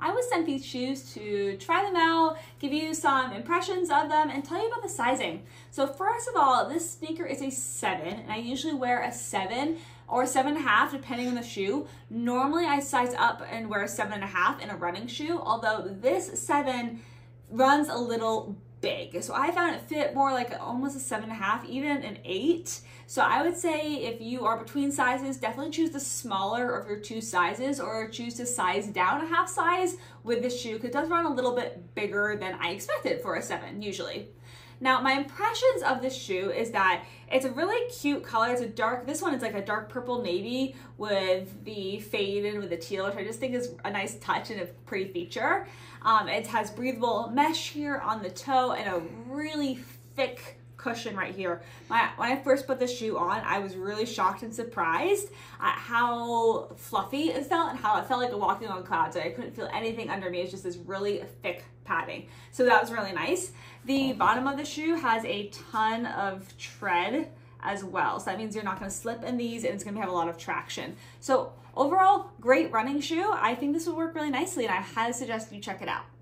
I would send these shoes to try them out, give you some impressions of them, and tell you about the sizing. So first of all, this sneaker is a 7, and I usually wear a 7 or 7.5 depending on the shoe. Normally I size up and wear a 7.5 in a running shoe, although this 7 runs a little big. So I found it fit more like almost a 7.5, even an 8. So I would say if you are between sizes, definitely choose the smaller of your two sizes, or choose to size down a half size with this shoe, because it does run a little bit bigger than I expected for a 7 usually. Now, my impressions of this shoe is that it's a really cute color. It's a dark, this one is like a dark purple navy with the fade and with the teal, which I just think is a nice touch and a pretty feature. It has breathable mesh here on the toe and a really thick cushion right here. When I first put this shoe on, I was really shocked and surprised at how fluffy it felt and how it felt like walking on clouds. I couldn't feel anything under me. It's just this really thick padding. So that was really nice. The bottom of the shoe has a ton of tread as well. So that means you're not going to slip in these, and it's going to have a lot of traction. So overall, great running shoe. I think this will work really nicely, and I highly suggest you check it out.